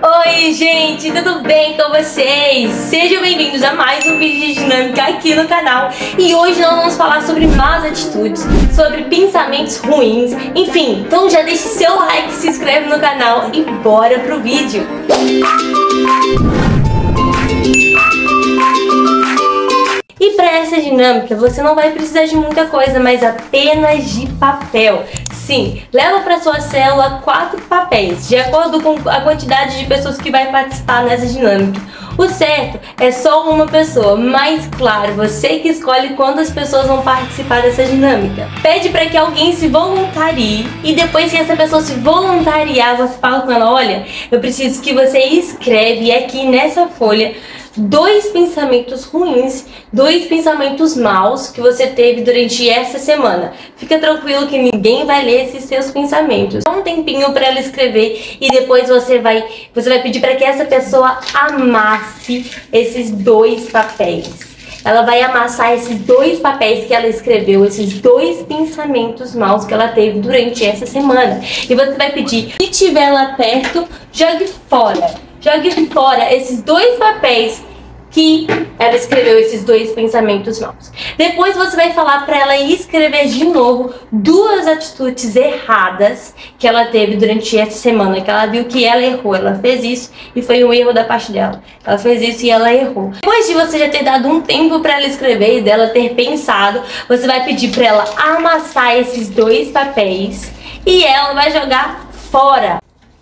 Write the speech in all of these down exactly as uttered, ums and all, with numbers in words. Oi gente, tudo bem com vocês? Sejam bem-vindos a mais um vídeo de dinâmica aqui no canal. E hoje nós vamos falar sobre más atitudes, sobre pensamentos ruins, enfim. Então já deixe seu like, se inscreve no canal e bora pro vídeo. E para essa dinâmica você não vai precisar de muita coisa, mas apenas de papel. Sim, leva para sua célula quatro papéis, de acordo com a quantidade de pessoas que vai participar nessa dinâmica. O certo é só uma pessoa, mas claro, você que escolhe quantas pessoas vão participar dessa dinâmica. Pede para que alguém se voluntarie e depois que essa pessoa se voluntariar, você fala com ela: olha, eu preciso que você escreve aqui nessa folha dois pensamentos ruins, dois pensamentos maus que você teve durante essa semana. Fica tranquilo que ninguém vai ler esses seus pensamentos. Dá um tempinho para ela escrever e depois você vai, você vai pedir para que essa pessoa amasse esses dois papéis. Ela vai amassar esses dois papéis que ela escreveu, esses dois pensamentos maus que ela teve durante essa semana. E você vai pedir, se tiver lá perto, jogue fora. Jogue fora esses dois papéis que ela escreveu esses dois pensamentos maus. Depois você vai falar para ela escrever de novo duas atitudes erradas que ela teve durante essa semana, que ela viu que ela errou, ela fez isso e foi um erro da parte dela. Ela fez isso e ela errou. Depois de você já ter dado um tempo para ela escrever e dela ter pensado, você vai pedir para ela amassar esses dois papéis e ela vai jogar fora.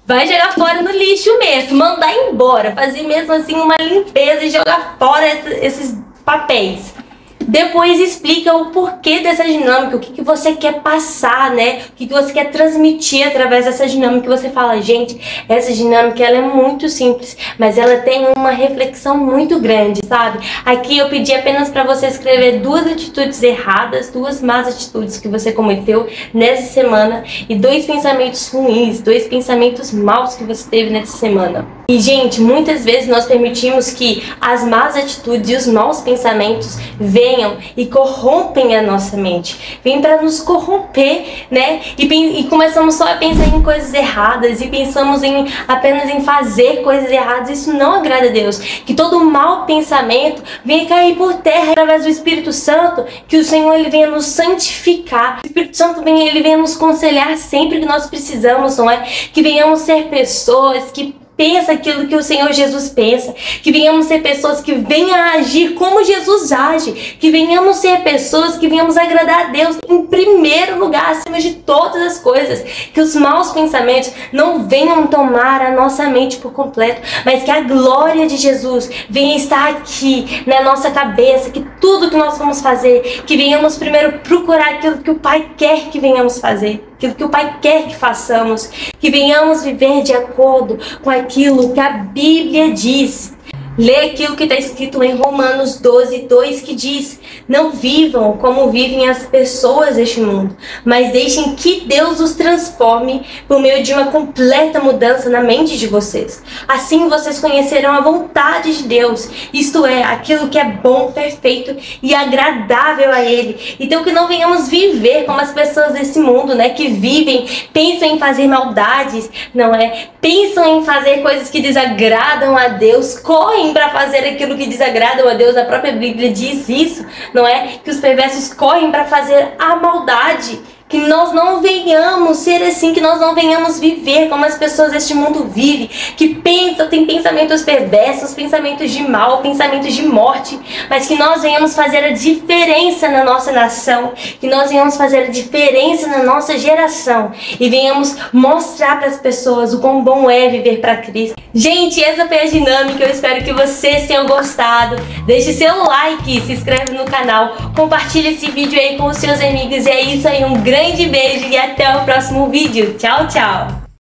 Vai jogar fora no lixo mesmo, mandar embora, fazer mesmo assim uma limpeza e jogar fora esses papéis. Depois explica o porquê dessa dinâmica, o que, que você quer passar, né? O que, que você quer transmitir através dessa dinâmica. Você fala, gente, essa dinâmica ela é muito simples, mas ela tem uma reflexão muito grande, sabe? Aqui eu pedi apenas para você escrever duas atitudes erradas, duas más atitudes que você cometeu nessa semana e dois pensamentos ruins, dois pensamentos maus que você teve nessa semana. E, gente, muitas vezes nós permitimos que as más atitudes e os maus pensamentos venham e corrompem a nossa mente, vem para nos corromper, né? E, e começamos só a pensar em coisas erradas e pensamos em apenas em fazer coisas erradas. Isso não agrada a Deus. Que todo mau pensamento venha cair por terra através do Espírito Santo, que o Senhor ele venha nos santificar. O Espírito Santo venha, ele venha nos aconselhar sempre que nós precisamos, não é? Que venhamos ser pessoas que pensa aquilo que o Senhor Jesus pensa, que venhamos ser pessoas que venham a agir como Jesus age, que venhamos ser pessoas que venhamos agradar a Deus em primeiro lugar, acima de todas as coisas, que os maus pensamentos não venham tomar a nossa mente por completo, mas que a glória de Jesus venha estar aqui na nossa cabeça, que tudo que nós vamos fazer, que venhamos primeiro procurar aquilo que o Pai quer que venhamos fazer, aquilo que o Pai quer que façamos, que venhamos viver de acordo com aquilo que a Bíblia diz. Lê aquilo que está escrito em Romanos doze, dois, que diz: não vivam como vivem as pessoas deste mundo, mas deixem que Deus os transforme por meio de uma completa mudança na mente de vocês. Assim vocês conhecerão a vontade de Deus, isto é, aquilo que é bom, perfeito e agradável a Ele. Então que não venhamos viver como as pessoas desse mundo, né, que vivem, pensam em fazer maldades, não é? Pensam em fazer coisas que desagradam a Deus, correm para fazer aquilo que desagrada a Deus. A própria Bíblia diz isso, não é? Que os perversos correm para fazer a maldade. Que nós não venhamos ser assim, que nós não venhamos viver como as pessoas deste mundo vivem, que pensam, tem pensamentos perversos, pensamentos de mal, pensamentos de morte, mas que nós venhamos fazer a diferença na nossa nação, que nós venhamos fazer a diferença na nossa geração e venhamos mostrar para as pessoas o quão bom é viver para Cristo. Gente, essa foi a dinâmica, eu espero que vocês tenham gostado. Deixe seu like, se inscreve no canal, compartilhe esse vídeo aí com os seus amigos e é isso aí, um grande Um grande beijo e até o próximo vídeo. Tchau, tchau!